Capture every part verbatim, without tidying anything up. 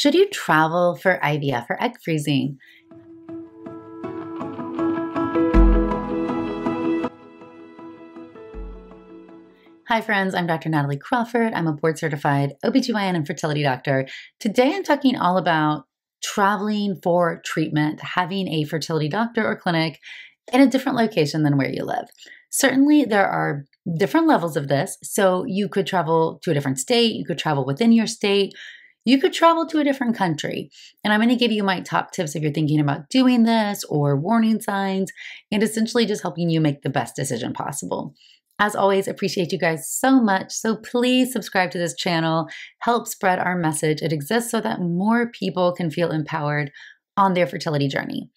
Should you travel for I V F or egg freezing? Hi friends, I'm Doctor Natalie Crawford. I'm a board certified O B G Y N and fertility doctor. Today I'm talking all about traveling for treatment, having a fertility doctor or clinic in a different location than where you live. Certainly there are different levels of this. So you could travel to a different state, you could travel within your state, you could travel to a different country. And I'm going to give you my top tips if you're thinking about doing this, or warning signs, and essentially just helping you make the best decision possible. As always, appreciate you guys so much. So please subscribe to this channel, help spread our message. It exists so that more people can feel empowered on their fertility journey.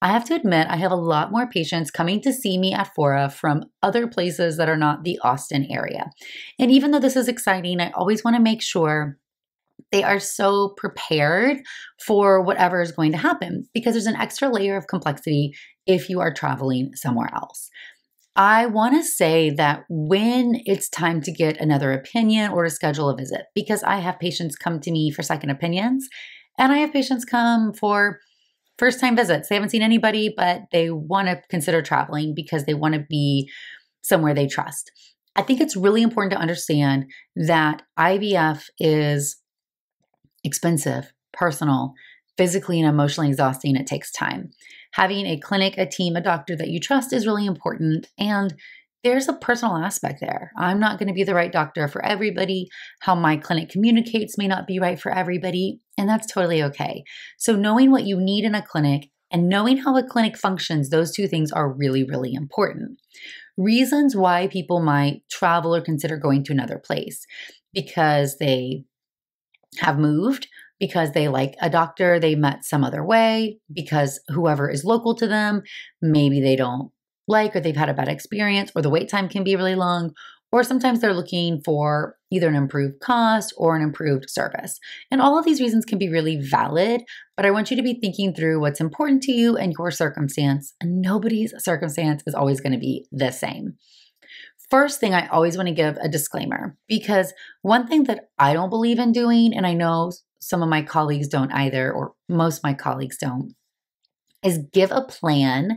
I have to admit, I have a lot more patients coming to see me at Fora from other places that are not the Austin area. And even though this is exciting, I always want to make sure they are so prepared for whatever is going to happen, because there's an extra layer of complexity if you are traveling somewhere else. I want to say that when it's time to get another opinion or to schedule a visit, because I have patients come to me for second opinions, and I have patients come for first time visits. They haven't seen anybody, but they want to consider traveling because they want to be somewhere they trust. I think it's really important to understand that I V F is expensive, personal, physically and emotionally exhausting. It takes time. Having a clinic, a team, a doctor that you trust is really important. And there's a personal aspect there. I'm not going to be the right doctor for everybody. How my clinic communicates may not be right for everybody, and that's totally okay. So knowing what you need in a clinic and knowing how a clinic functions, those two things are really, really important. Reasons why people might travel or consider going to another place: because they have moved, because they like a doctor they met some other way, because whoever is local to them, maybe they don't like, or they've had a bad experience, or the wait time can be really long, or sometimes they're looking for either an improved cost or an improved service. And all of these reasons can be really valid, but I want you to be thinking through what's important to you and your circumstance. And nobody's circumstance is always going to be the same. First thing, I always want to give a disclaimer, because one thing that I don't believe in doing, and I know some of my colleagues don't either, or most of my colleagues don't, is give a plan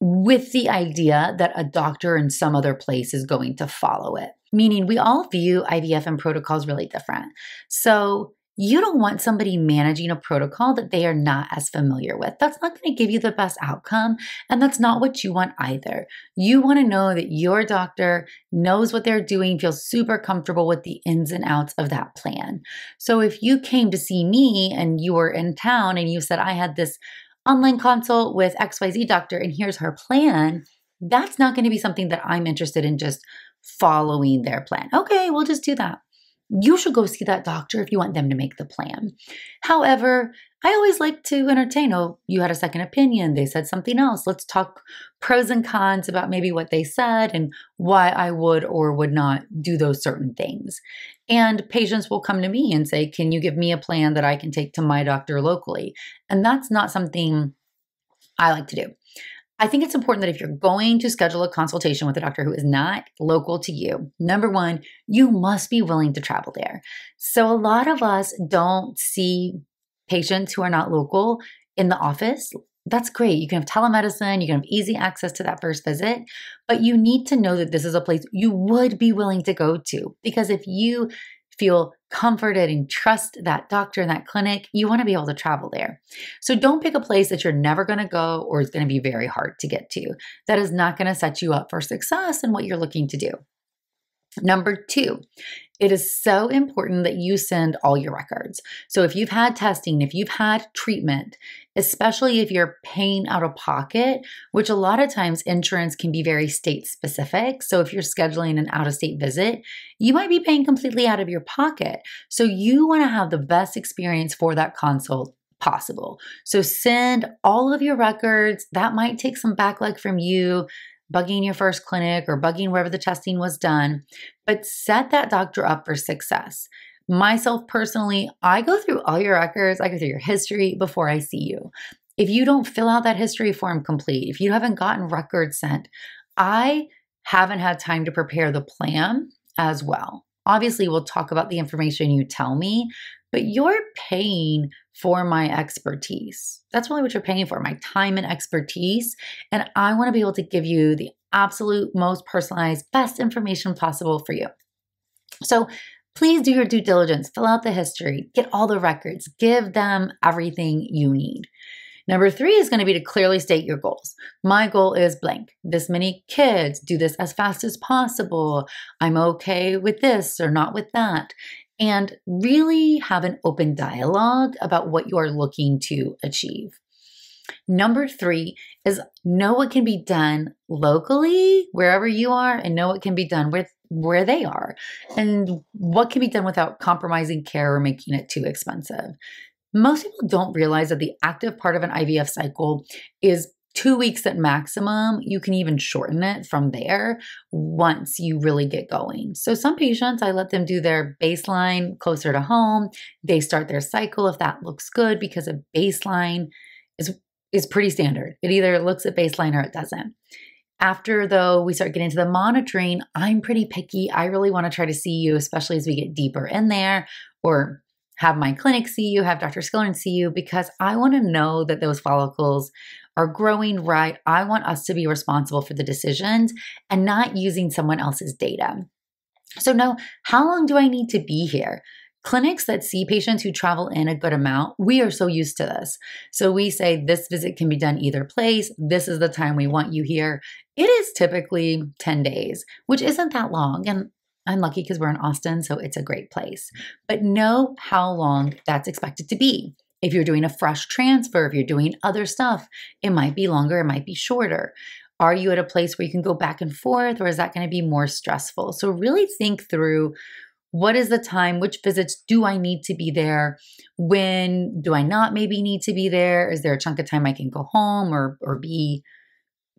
with the idea that a doctor in some other place is going to follow it. Meaning, we all view I V F and protocols really different. So you don't want somebody managing a protocol that they are not as familiar with. That's not going to give you the best outcome, and that's not what you want either. You want to know that your doctor knows what they're doing, feels super comfortable with the ins and outs of that plan. So if you came to see me and you were in town and you said, I had this online consult with X Y Z doctor and here's her plan, that's not going to be something that I'm interested in just following their plan. Okay, we'll just do that. You should go see that doctor if you want them to make the plan. However, I always like to entertain, oh, you had a second opinion, they said something else. Let's talk pros and cons about maybe what they said and why I would or would not do those certain things. And patients will come to me and say, can you give me a plan that I can take to my doctor locally? And that's not something I like to do. I think it's important that if you're going to schedule a consultation with a doctor who is not local to you, number one, you must be willing to travel there. So a lot of us don't see patients who are not local in the office. That's great. You can have telemedicine, you can have easy access to that first visit, but you need to know that this is a place you would be willing to go to, because if you feel comforted and trust that doctor and that clinic, you want to be able to travel there. So don't pick a place that you're never going to go or is going to be very hard to get to. That is not going to set you up for success in what you're looking to do. Number two, it is so important that you send all your records. So if you've had testing, if you've had treatment, especially if you're paying out of pocket, which a lot of times insurance can be very state specific. So if you're scheduling an out-of-state visit, you might be paying completely out of your pocket. So you want to have the best experience for that consult possible. So send all of your records. That might take some backlog from you bugging your first clinic or bugging wherever the testing was done, but set that doctor up for success. Myself personally, I go through all your records, I go through your history before I see you. If you don't fill out that history form complete, if you haven't gotten records sent, I haven't had time to prepare the plan as well. Obviously, we'll talk about the information you tell me, but you're paying for my expertise. That's really what you're paying for, my time and expertise. And I want to be able to give you the absolute most personalized, best information possible for you. So please do your due diligence, fill out the history, get all the records, give them everything you need. Number three is going to be to clearly state your goals. My goal is blank. This many kids, do this as fast as possible. I'm okay with this or not with that. And really have an open dialogue about what you are looking to achieve. Number three is know what can be done locally, wherever you are, and know what can be done with where they are, and what can be done without compromising care or making it too expensive. Most people don't realize that the active part of an I V F cycle is two weeks at maximum. You can even shorten it from there once you really get going. So some patients, I let them do their baseline closer to home. They start their cycle if that looks good, because a baseline is, is pretty standard. It either looks at baseline or it doesn't. After, though, we start getting into the monitoring, I'm pretty picky. I really want to try to see you, especially as we get deeper in there, or have my clinic see you, have Doctor Skillern see you, because I want to know that those follicles are growing right. I want us to be responsible for the decisions and not using someone else's data. So now, how long do I need to be here? Clinics that see patients who travel in a good amount, we are so used to this. So we say this visit can be done either place. This is the time we want you here. It is typically ten days, which isn't that long. And I'm lucky because we're in Austin, so it's a great place. But know how long that's expected to be. If you're doing a fresh transfer, if you're doing other stuff, it might be longer, it might be shorter. Are you at a place where you can go back and forth, or is that going to be more stressful? So really think through, what is the time? Which visits do I need to be there? When do I not maybe need to be there? Is there a chunk of time I can go home or, or be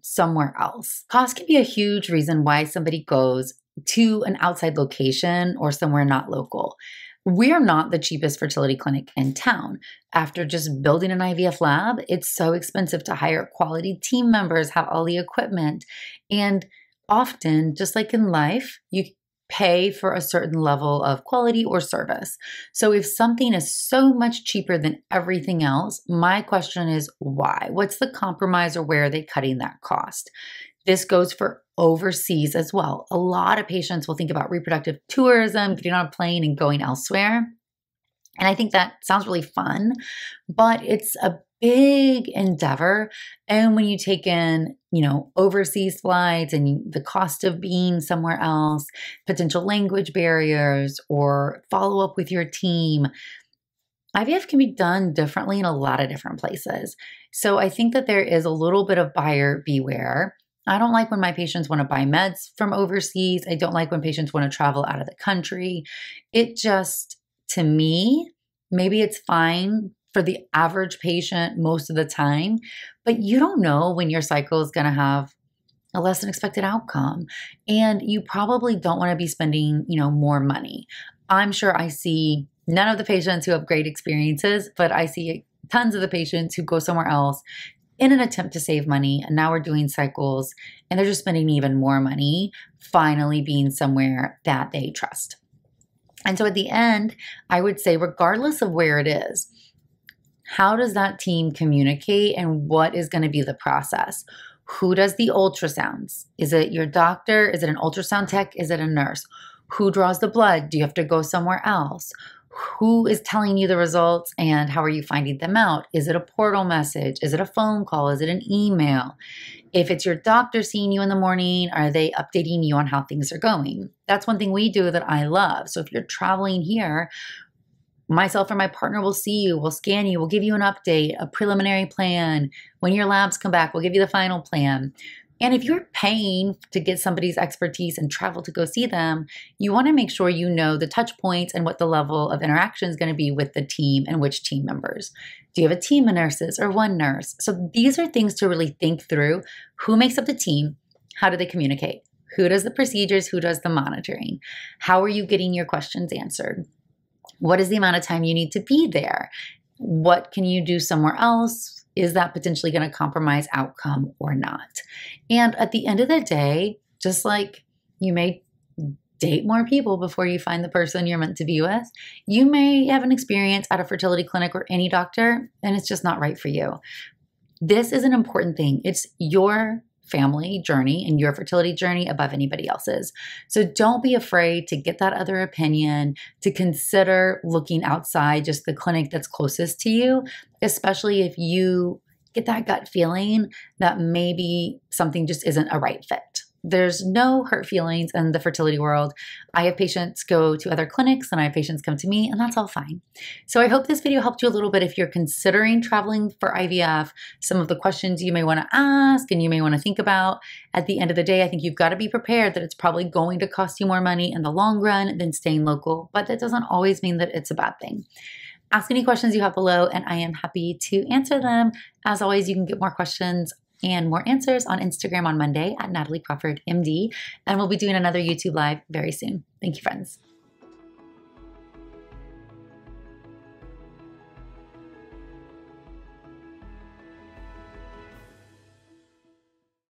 somewhere else? Cost can be a huge reason why somebody goes to an outside location or somewhere not local. We're not the cheapest fertility clinic in town. After just building an I V F lab, it's so expensive to hire quality team members, have all the equipment. And often, just like in life, you pay for a certain level of quality or service. So if something is so much cheaper than everything else, my question is why? What's the compromise, or where are they cutting that cost? This goes for overseas as well. A lot of patients will think about reproductive tourism, getting on a plane and going elsewhere. And I think that sounds really fun, but it's a big endeavor. And when you take in, you know, overseas flights and the cost of being somewhere else, potential language barriers, or follow up with your team, I V F can be done differently in a lot of different places. So I think that there is a little bit of buyer beware. I don't like when my patients want to buy meds from overseas. I don't like when patients want to travel out of the country. It just, to me, maybe it's fine for the average patient most of the time, but you don't know when your cycle is going to have a less than expected outcome. And you probably don't want to be spending, you know, more money. I'm sure I see none of the patients who have great experiences, but I see tons of the patients who go somewhere else in an attempt to save money, and now we're doing cycles, and they're just spending even more money, finally being somewhere that they trust. And so at the end, I would say, regardless of where it is, how does that team communicate, and what is going to be the process? Who does the ultrasounds? Is it your doctor? Is it an ultrasound tech? Is it a nurse? Who draws the blood? Do you have to go somewhere else? Who is telling you the results, and how are you finding them out? Is it a portal message? Is it a phone call? Is it an email? If it's your doctor seeing you in the morning, are they updating you on how things are going? That's one thing we do that I love. So if you're traveling here, myself or my partner will see you, we'll scan you, we'll give you an update, a preliminary plan. When your labs come back, we'll give you the final plan. And if you're paying to get somebody's expertise and travel to go see them, you want to make sure you know the touch points and what the level of interaction is going to be with the team and which team members. Do you have a team of nurses or one nurse? So these are things to really think through. Who makes up the team? How do they communicate? Who does the procedures? Who does the monitoring? How are you getting your questions answered? What is the amount of time you need to be there? What can you do somewhere else? Is that potentially going to compromise outcome or not? And at the end of the day, just like you may date more people before you find the person you're meant to be with. You may have an experience at a fertility clinic or any doctor, and it's just not right for you. This is an important thing. It's your family journey and your fertility journey above anybody else's. So don't be afraid to get that other opinion, to consider looking outside just the clinic that's closest to you, especially if you get that gut feeling that maybe something just isn't a right fit. There's no hurt feelings in the fertility world. I have patients go to other clinics and I have patients come to me, and that's all fine. So I hope this video helped you a little bit if you're considering traveling for I V F, some of the questions you may want to ask and you may want to think about. At the end of the day, I think you've got to be prepared that it's probably going to cost you more money in the long run than staying local, but that doesn't always mean that it's a bad thing. Ask any questions you have below and I am happy to answer them. As always, you can get more questions and more answers on Instagram on Monday at Natalie Crawford M D. And we'll be doing another YouTube Live very soon. Thank you, friends.